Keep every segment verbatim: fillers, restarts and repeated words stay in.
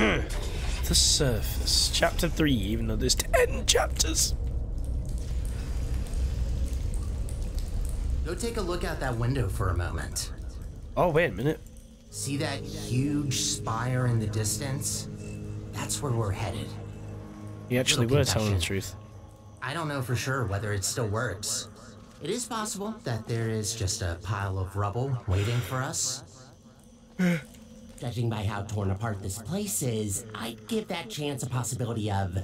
The surface. Chapter three, even though there's ten chapters. Go take a look out that window for a moment. Oh, wait a minute. See that huge spire in the distance? That's where we're headed. You actually were telling the truth. I don't know for sure whether it still works. It is possible that there is just a pile of rubble waiting for us. Judging by how torn apart this place is, I'd give that chance a possibility of...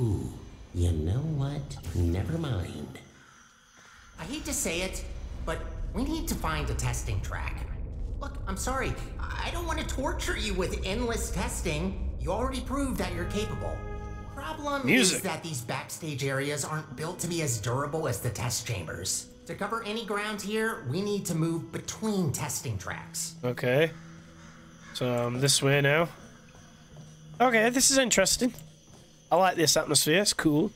Ooh, you know what? Never mind. I hate to say it, but we need to find a testing track. Look, I'm sorry. I don't want to torture you with endless testing. You already proved that you're capable. Problem Music. Is that these backstage areas aren't built to be as durable as the test chambers. To cover any ground here, we need to move between testing tracks. Okay. So I'm this way now. Okay, this is interesting. I like this atmosphere. It's cool.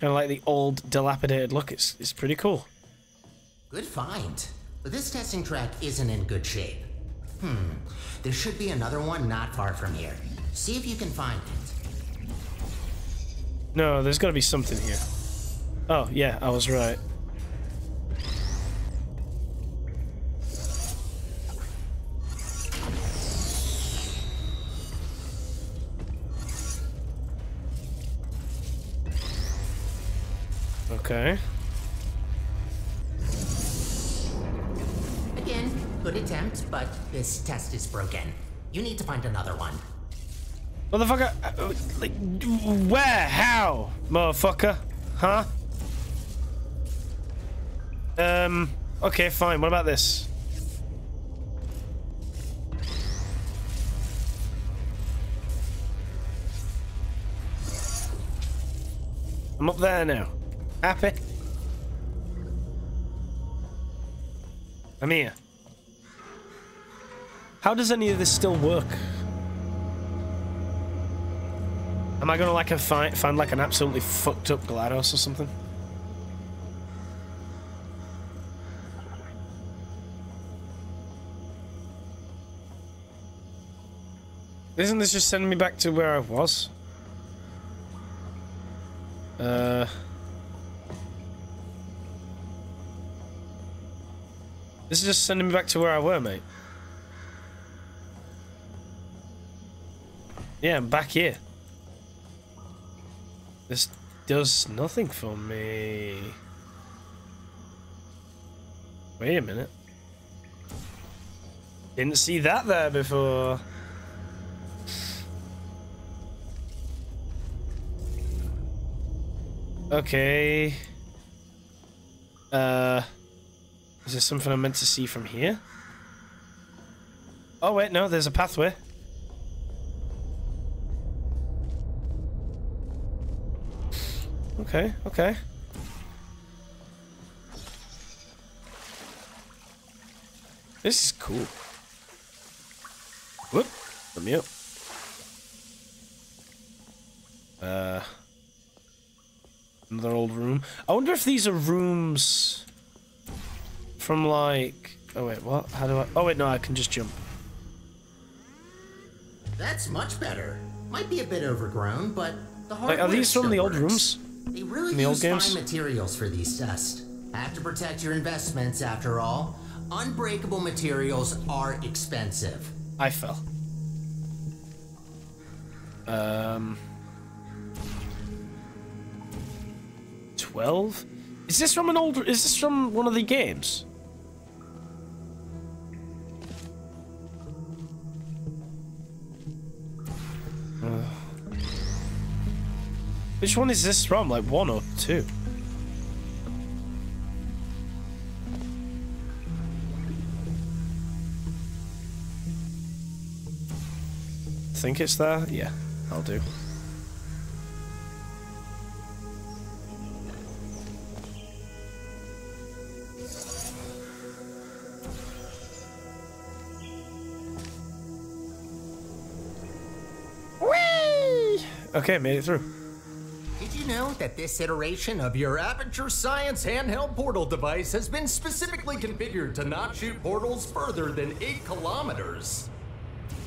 Kind of like the old, dilapidated look. It's, it's pretty cool. Good find. But this testing track isn't in good shape. Hmm. There should be another one not far from here. See if you can find it. No, there's got to be something here. Oh, yeah, I was right. Okay. Again, good attempt, but this test is broken. You need to find another one. Motherfucker, like, where? How? Motherfucker? Huh? Um, okay, fine. What about this? I'm up there now. Happy? I'm here. How does any of this still work? Am I gonna like a find find like an absolutely fucked up GLaDOS or something? Isn't this just sending me back to where I was? Uh. This is just sending me back to where I were, mate. Yeah, I'm back here. This does nothing for me. Wait a minute. Didn't see that there before. Okay. Uh... Is there something I'm meant to see from here? Oh wait, no, there's a pathway. Okay, okay. This is cool. Whoop, let me up. Uh, another old room. I wonder if these are rooms... From like... Oh wait, what? How do I... Oh wait, no, I can just jump. That's much better. Might be a bit overgrown, but the hardware like, are these from the old rooms? They really in the use old games? Fine materials for these tests. Have to protect your investments, after all. Unbreakable materials are expensive. I fell. Um... twelve? Is this from an old... Is this from one of the games? Which one is this from? Like one or two? Think it's there? Yeah, I'll do. Whee! Okay, made it through. Know that this iteration of your Aperture Science handheld portal device has been specifically configured to not shoot portals further than eight kilometers.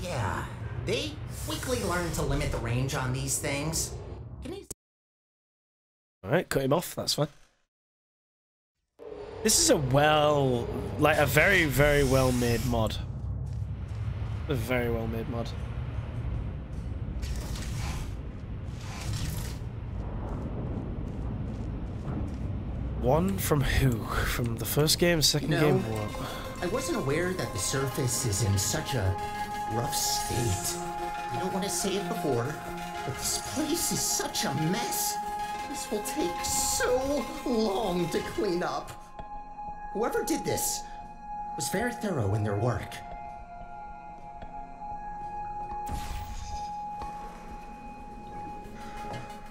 Yeah, They quickly learn to limit the range on these things. Alright, cut him off, that's fine. This is a well... like, a very, very well-made mod. A very well-made mod. One from who? From the first game, second you know, game? What? I wasn't aware that the surface is in such a rough state. I don't want to say it before, but this place is such a mess. This will take so long to clean up. Whoever did this was very thorough in their work.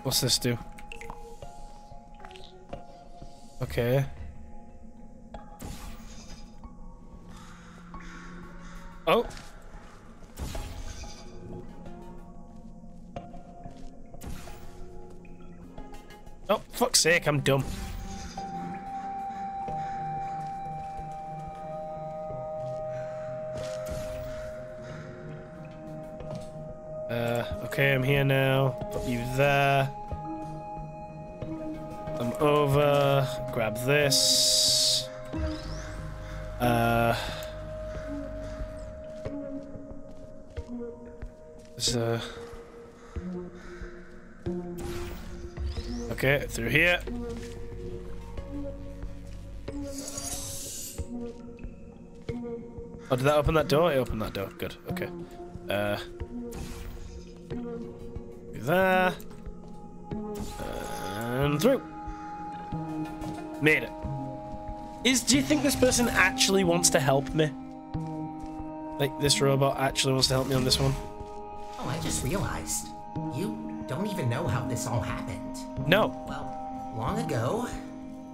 What's this do? Okay. Oh. Oh, fuck's sake, I'm dumb. Uh, okay, I'm here now. Put you there. I'm over. Grab this. Uh. There's a. Okay, through here. Oh, did that open that door? It opened that door. Good. Okay. Uh. There. And through. Made it. Is, do you think this person actually wants to help me? Like, this robot actually wants to help me on this one? Oh, I just realized. You don't even know how this all happened. No. Well, long ago,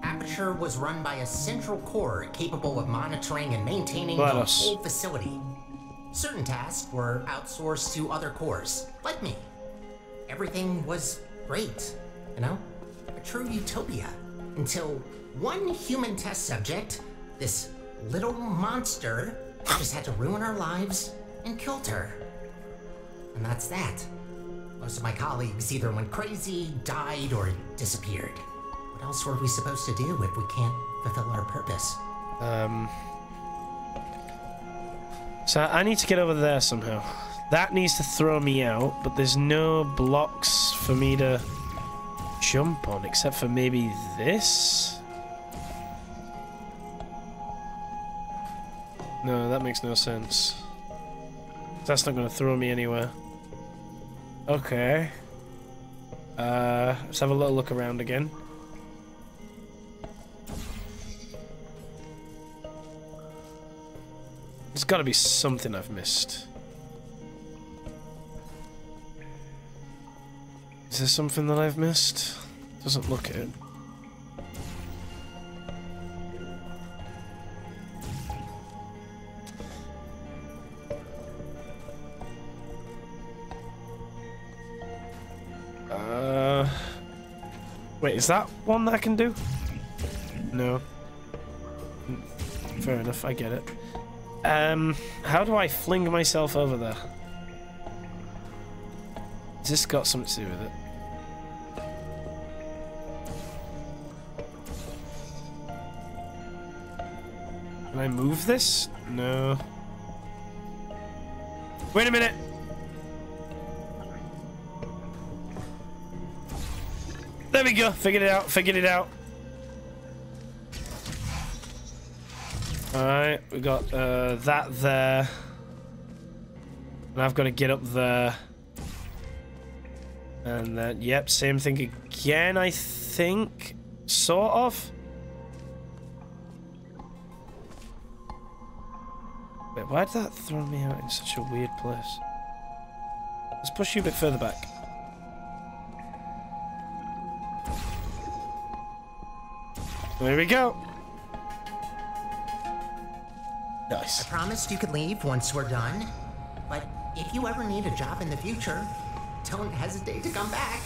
Aperture was run by a central core capable of monitoring and maintaining GLaDOS. The whole facility. Certain tasks were outsourced to other cores, like me. Everything was great, you know? A true utopia. Until one human test subject, this little monster, just had to ruin our lives and killed her. And that's that. Most of my colleagues either went crazy, died, or disappeared. What else were we supposed to do if we can't fulfill our purpose? Um. So I need to get over there somehow. That needs to throw me out, but there's no blocks for me to jump on, except for maybe this? No, that makes no sense. That's not going to throw me anywhere. Okay. Uh, let's have a little look around again. There's got to be something I've missed. Is there something that I've missed? Doesn't look it. Uh, wait, is that one that I can do? No. Fair enough, I get it. Um, how do I fling myself over there? Has this got something to do with it? Can I move this? No. Wait a minute! There we go! Figured it out, figured it out. Alright, we got uh, that there. And I've got to get up there. And then, yep, same thing again, I think. Sort of. Wait, why did that throw me out in such a weird place? Let's push you a bit further back. There we go. Nice. I promised you could leave once we're done, but if you ever need a job in the future, don't hesitate to come back.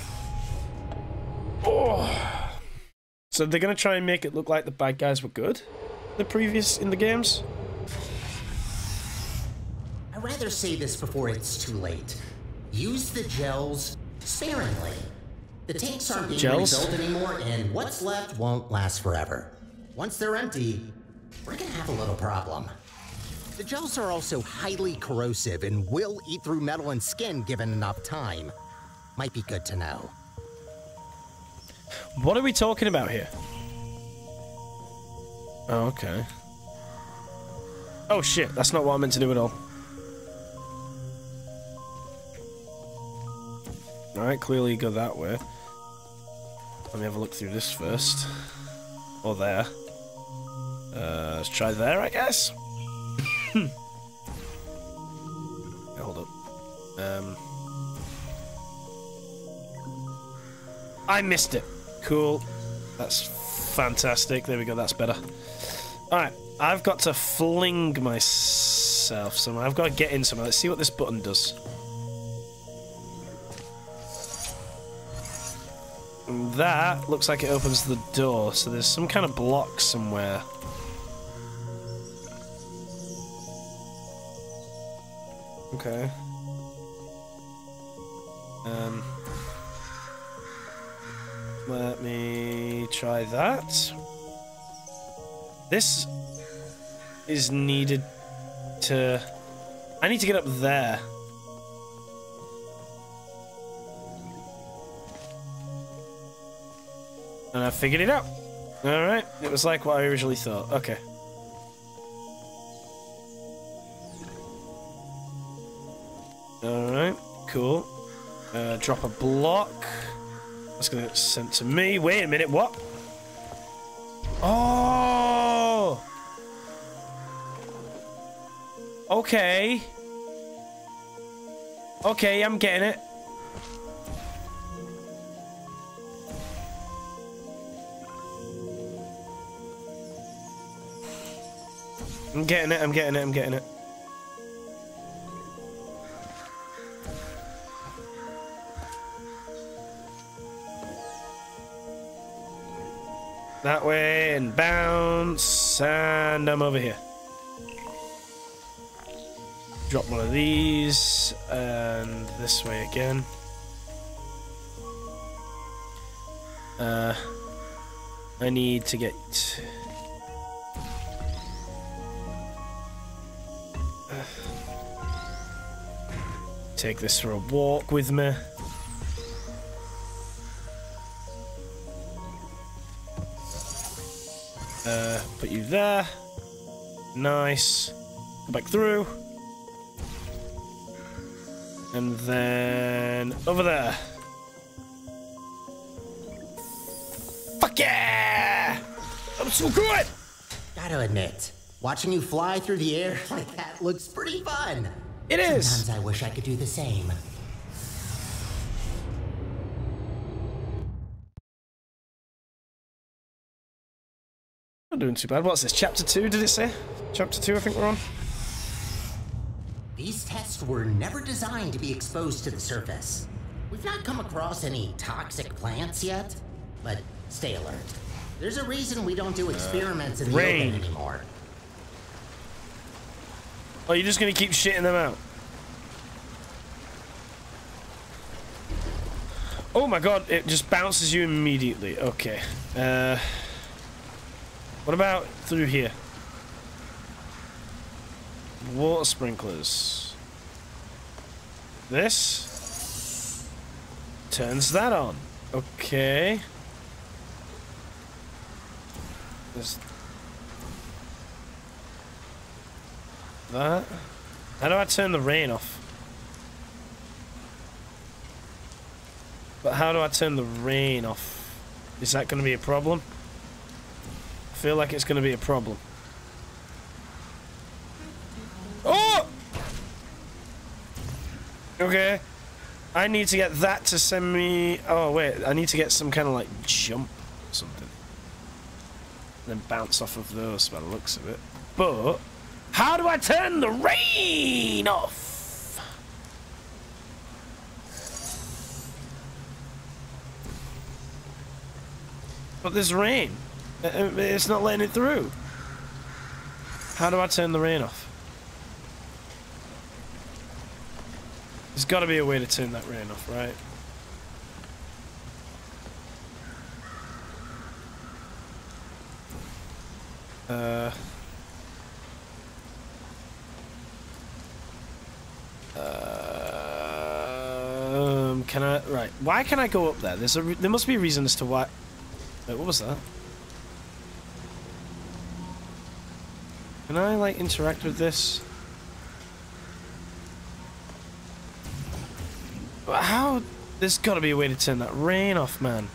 Oh. So they're gonna try and make it look like the bad guys were good, the previous in the games. I rather say this before it's too late. Use the gels sparingly. The tanks aren't being gels? refilled anymore, and what's left won't last forever. Once they're empty, we're gonna have a little problem. The gels are also highly corrosive and will eat through metal and skin given enough time. Might be good to know. What are we talking about here? Oh, okay. Oh shit, that's not what I'm meant to do at all. Alright, clearly you go that way. Let me have a look through this first. Or there. Uh, let's try there, I guess? Yeah, hold up. Um... I missed it. Cool. That's fantastic. There we go. That's better. Alright. I've got to fling myself somewhere. I've got to get in somewhere. Let's see what this button does. And that looks like it opens the door. So there's some kind of block somewhere. Okay. Um... Let me try that. This is needed to... I need to get up there. And I figured it out. Alright, it was like what I originally thought. Okay. Alright, cool. Uh, drop a block. That's gonna get sent to me. Wait a minute, what? Oh! Okay. Okay, I'm getting it. I'm getting it, I'm getting it, I'm getting it. That way, and bounce, and I'm over here. Drop one of these, and this way again. Uh, I need to get... Uh, take this for a walk with me. Uh, put you there. Nice. Go back through. And then over there. Fuck yeah! I'm so good! Gotta admit, watching you fly through the air like that looks pretty fun. It is! Sometimes I wish I could do the same. Not doing too bad. What's this? Chapter two, did it say? Chapter two, I think we're on. These tests were never designed to be exposed to the surface. We've not come across any toxic plants yet, but stay alert. There's a reason we don't do experiments uh, in the rain. open anymore. Oh, you're just gonna keep shitting them out? Oh my god, it just bounces you immediately. Okay. Uh... What about through here? Water sprinklers. This turns that on. Okay. There's that. How do I turn the rain off? But how do I turn the rain off? Is that going to be a problem? I feel like it's going to be a problem. Oh! Okay. I need to get that to send me... Oh, wait. I need to get some kind of, like, jump or something. And then bounce off of those by the looks of it. But... How do I turn the rain off? But there's rain. It's not letting it through. How do I turn the rain off? There's got to be a way to turn that rain off, right? Uh, uh, um, can I? Right. Why can I go up there? There's a. Re there must be a reason as to why. Wait, what was that? Can I like interact with this? How? There's got to be a way to turn that rain off, man.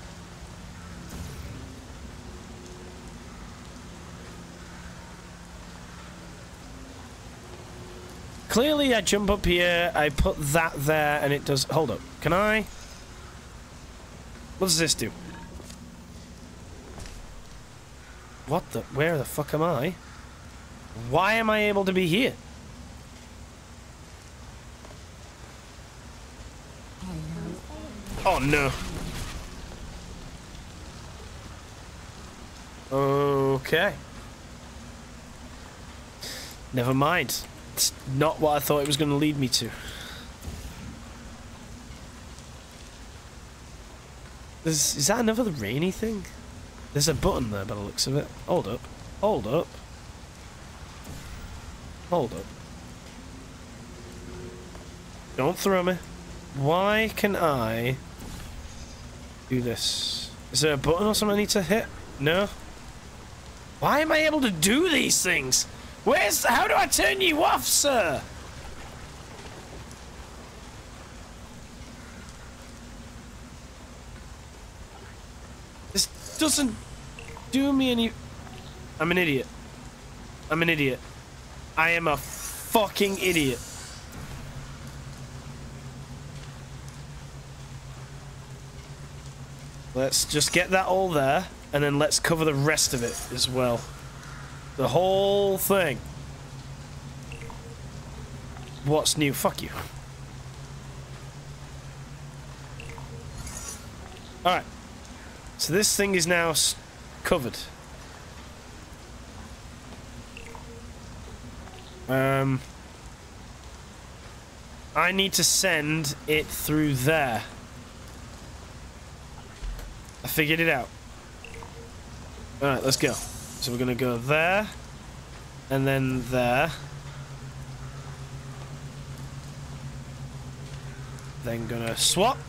Clearly, I jump up here, I put that there, and it does... Hold up. Can I... What does this do? What the... Where the fuck am I? Why am I able to be here? Oh, no. Okay. Never mind. It's not what I thought it was going to lead me to. There's, is that another rainy thing? There's a button there by the looks of it. Hold up. Hold up. Hold up. Don't throw me. Why can I do this? Is there a button or something I need to hit? No? Why am I able to do these things? Where's... How do I turn you off, sir? This doesn't do me any... I'm an idiot. I'm an idiot. I am a fucking idiot. Let's just get that all there, and then let's cover the rest of it as well. The whole thing. What's new? Fuck you. Alright. So this thing is now s- covered. Um, I need to send it through there. I figured it out. Alright, let's go. So we're going to go there, and then there. Then going to swap.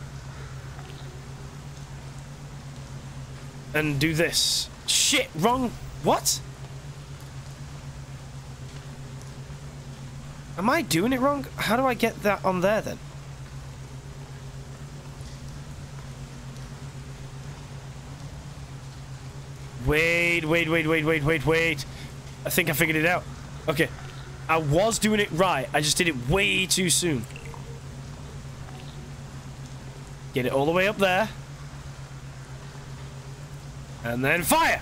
And do this. Shit, wrong. What? Am I doing it wrong? How do I get that on there then? Wait, wait, wait, wait, wait, wait, wait. I think I figured it out. Okay. I was doing it right. I just did it way too soon. Get it all the way up there. And then fire!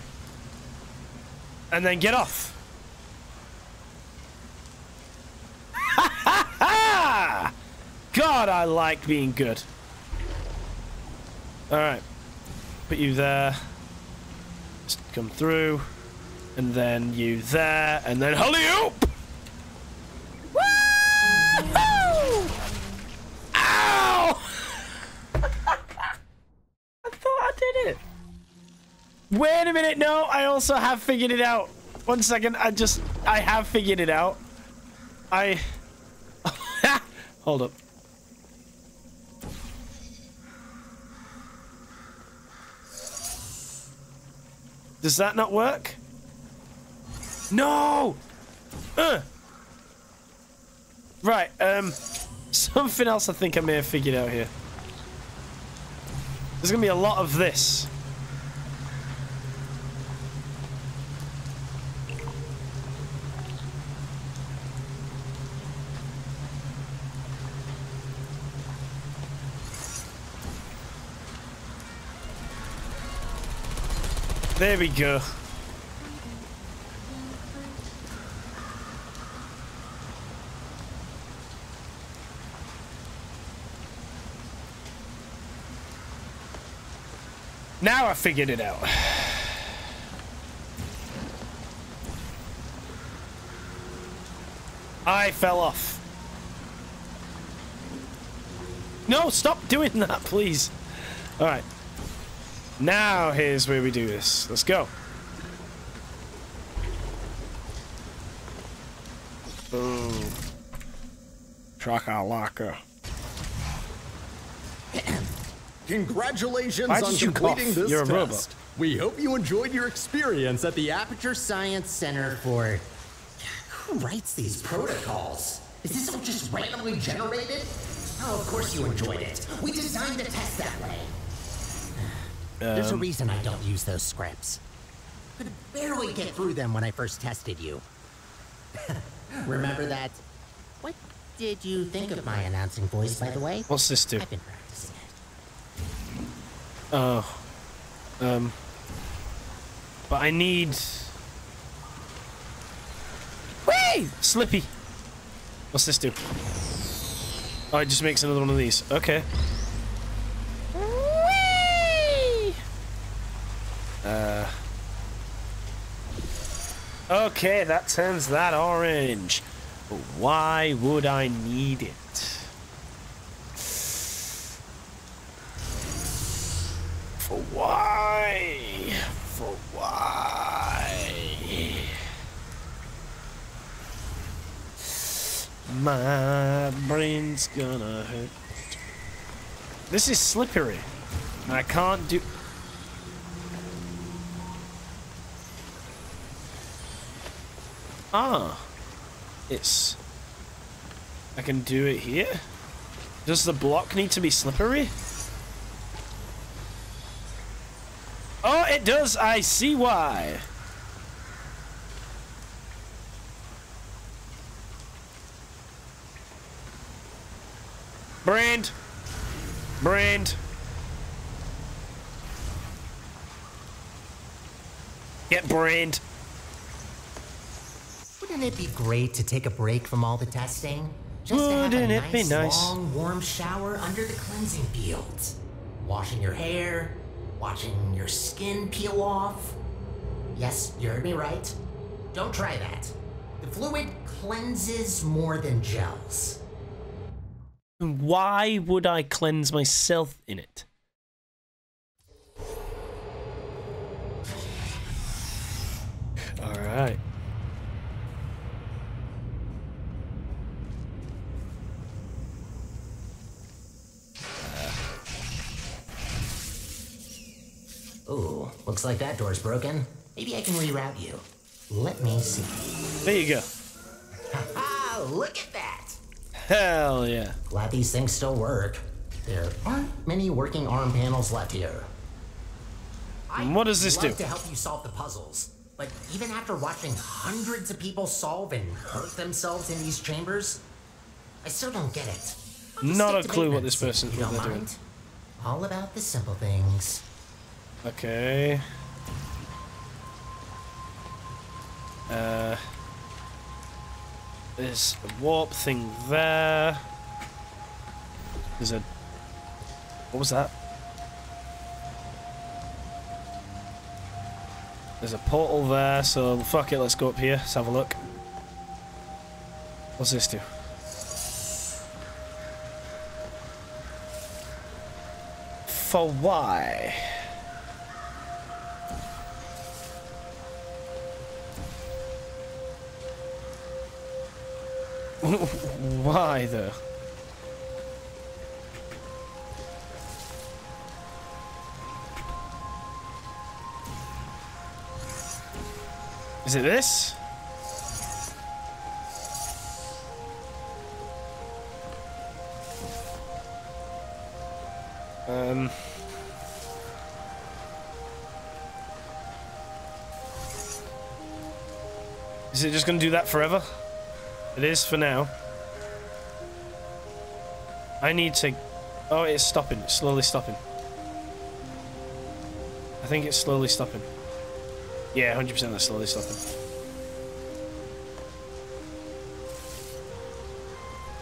And then get off. Ha ha ha! God, I like being good. Alright. Put you there. Come through, and then you there, and then holy-oop! Woo-hoo! Ow! I thought I did it. Wait a minute, no, I also have figured it out. One second, I just, I have figured it out. I, hold up. Does that not work? No! Uh. Right, um... something else I think I may have figured out here. There's gonna be a lot of this. There we go. Now I figured it out. I fell off. No, stop doing that, please. All right. Now here's where we do this. Let's go. Boom. Trakalaka. Congratulations on completing this You're test. We hope you enjoyed your experience at the Aperture Science Center for... Who writes these protocols? Is this all just randomly generated? Oh, of course you enjoyed it. We designed the test that way. Um, There's a reason I don't use those scripts. Could barely get through them when I first tested you. Remember that? What did you think of my announcing voice, by the way? What's this do? I've been practicing it. Oh. Um. But I need... Whee! Slippy! What's this do? Oh, it just makes another one of these. Okay. Whee! Uh. Okay, that turns that orange. But why would I need it? For why? For why? My brain's gonna hurt. This is slippery. I can't do... Ah. It's... I can do it here? Does the block need to be slippery? Oh, it does. I see why. Brand. Brand. Get brand. Wouldn't it be great to take a break from all the testing? Just Wouldn't to have a nice, it be nice long, warm shower under the cleansing fields. Washing your hair. Watching your skin peel off. Yes, you heard me right. Don't try that. The fluid cleanses more than gels. Why would I cleanse myself in it? All right. Ooh, looks like that door's broken. Maybe I can reroute you. Let me see. There you go. Haha, look at that! Hell yeah. Glad these things still work. There aren't many working arm panels left here. And what does this do? I'd love to help you solve the puzzles, but even after watching hundreds of people solve and hurt themselves in these chambers, I still don't get it. Not a clue what this person's doing. All about the simple things. Okay. Uh, there's a warp thing there. There's a... What was that? There's a portal there, so fuck it, let's go up here. Let's have a look. What's this do? For why? Why though? Is it this? Um. Is it just gonna do that forever? It is for now. I need to... Oh, it's stopping. It's slowly stopping. I think it's slowly stopping. Yeah, one hundred percent that's slowly stopping.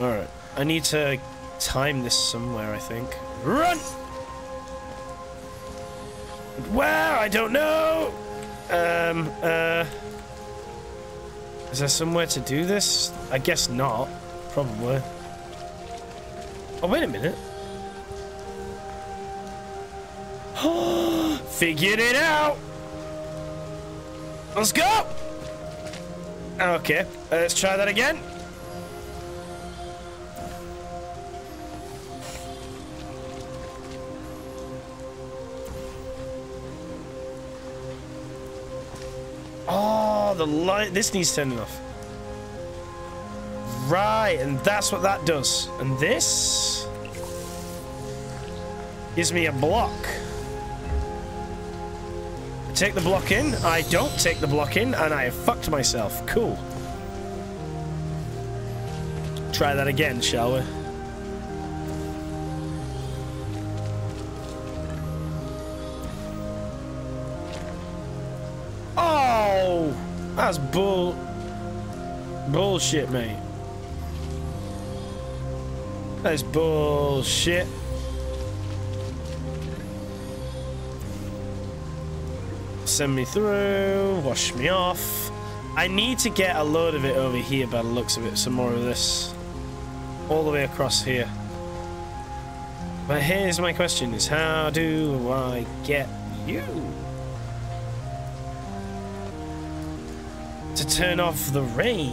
Alright. I need to time this somewhere, I think. Run! Where? I don't know! Um, uh... Is there somewhere to do this? I guess not. Probably. Oh, wait a minute. Figured it out. Let's go. Okay, let's try that again. Oh, the light. This needs turning off. Right, and that's what that does. And this gives me a block. I take the block in, I don't take the block in, and I have fucked myself. Cool. Try that again, shall we? Oh! That's bull... bullshit, mate. That is bullshit. Send me through, wash me off. I need to get a load of it over here by the looks of it. Some more of this. All the way across here. But here's my question is, how do I get you to turn off the rain?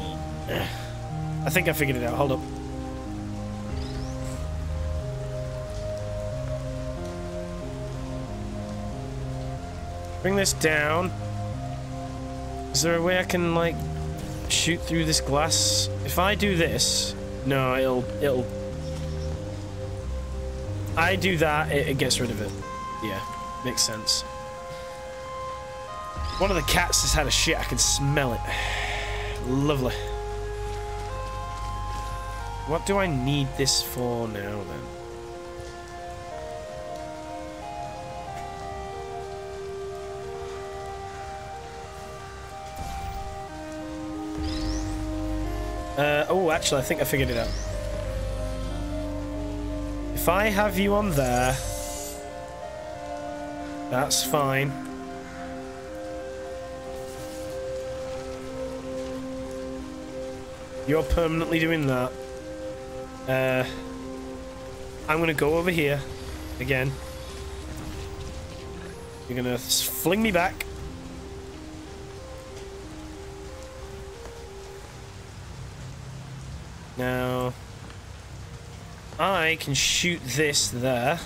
I think I figured it out. Hold up. Bring this down. Is there a way I can like shoot through this glass? If I do this, no, it'll it'll. I do that, it, it gets rid of it. Yeah, makes sense. One of the cats has had a shit. I can smell it. Lovely. What do I need this for now then? Uh, oh, actually, I think I figured it out. If I have you on there, that's fine. You're permanently doing that. Uh, I'm going to go over here again. You're going to fling me back. Now, I can shoot this there,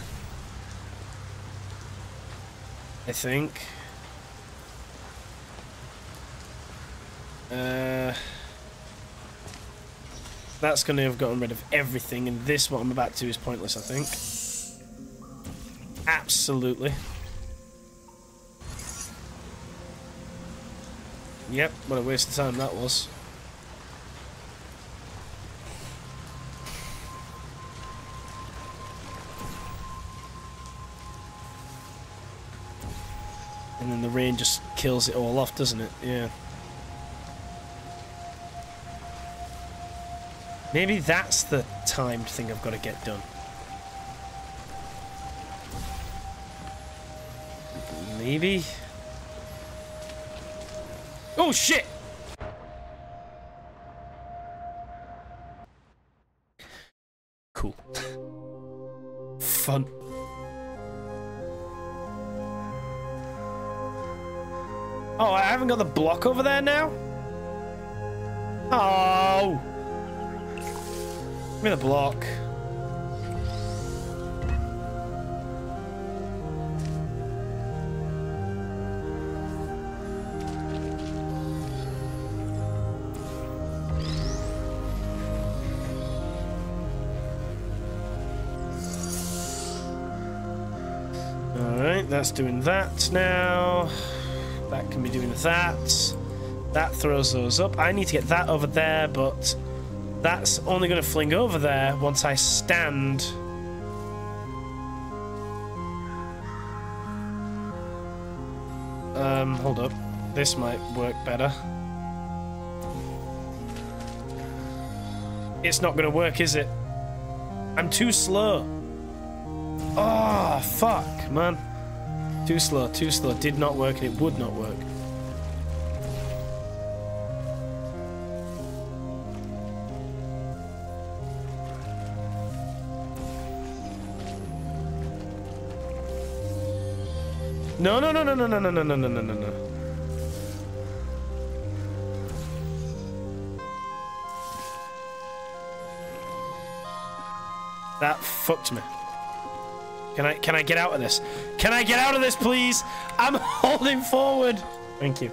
I think. Uh, that's going to have gotten rid of everything, and this, what I'm about to do, is pointless, I think. Absolutely. Yep, what a waste of time that was. And then the rain just kills it all off, doesn't it? Yeah. Maybe that's the timed thing I've got to get done. Maybe. Oh shit! Cool. Fun. Oh, I haven't got the block over there now? Oh! Give me the block. Alright, that's doing that now. That can be doing that. That throws those up. I need to get that over there, but that's only going to fling over there once I stand. Um, hold up. This might work better. It's not going to work, is it? I'm too slow. Oh, fuck, man. Too slow, too slow. Did not work, and it would not work. No, no, no, no, no, no, no, no, no, no, no, no, no. That fucked me. Can I, can I get out of this? Can I get out of this, please? I'm holding forward. Thank you.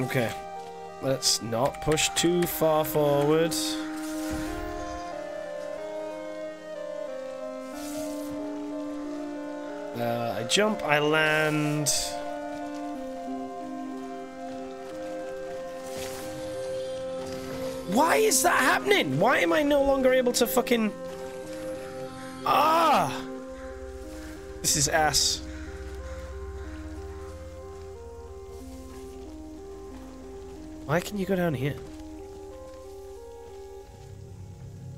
Okay. Let's not push too far forward. Uh, I jump, I land. Why is that happening? Why am I no longer able to fucking... Ah! This is ass. Why can you go down here?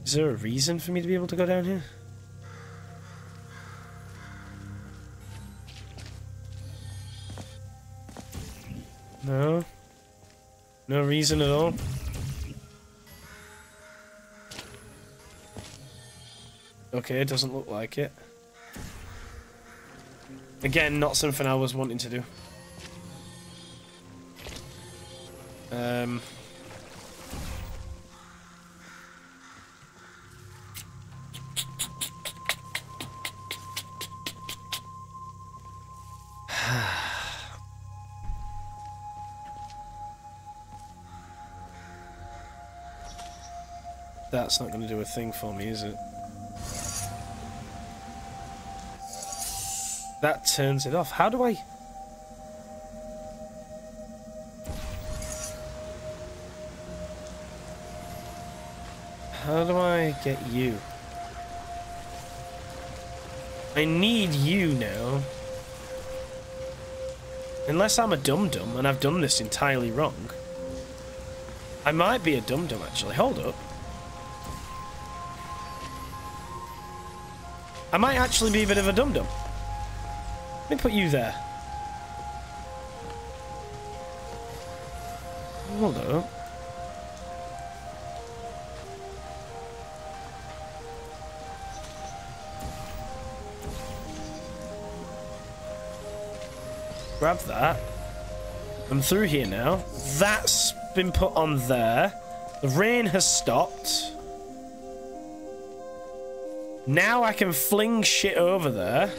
Is there a reason for me to be able to go down here? No. No reason at all. Okay, it doesn't look like it. Again, not something I was wanting to do. Um. That's not going to do a thing for me, is it? That turns it off. How do I... How do I get you? I need you now. Unless I'm a dum-dum and I've done this entirely wrong. I might be a dum-dum actually. Hold up. I might actually be a bit of a dum-dum. Let me put you there. Hold up. Grab that. I'm through here now. That's been put on there. The rain has stopped. Now I can fling shit over there.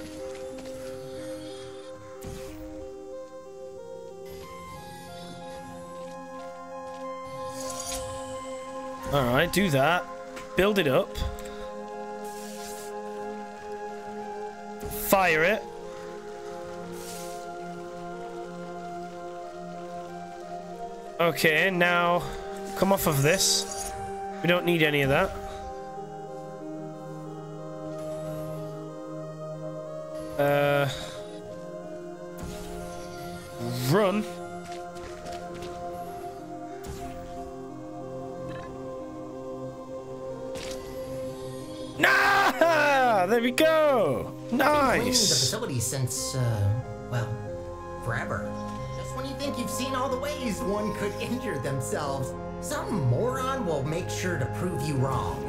Alright, do that. Build it up. Fire it. Okay, now come off of this. We don't need any of that. Uh, run. Nah! There we go! Nice! The facility since, uh, well, forever. Just when you think you've seen all the ways one could injure themselves, some moron will make sure to prove you wrong.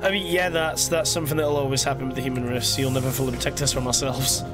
I mean, yeah, that's, that's something that'll always happen with the human race. You'll never fully protect us from ourselves.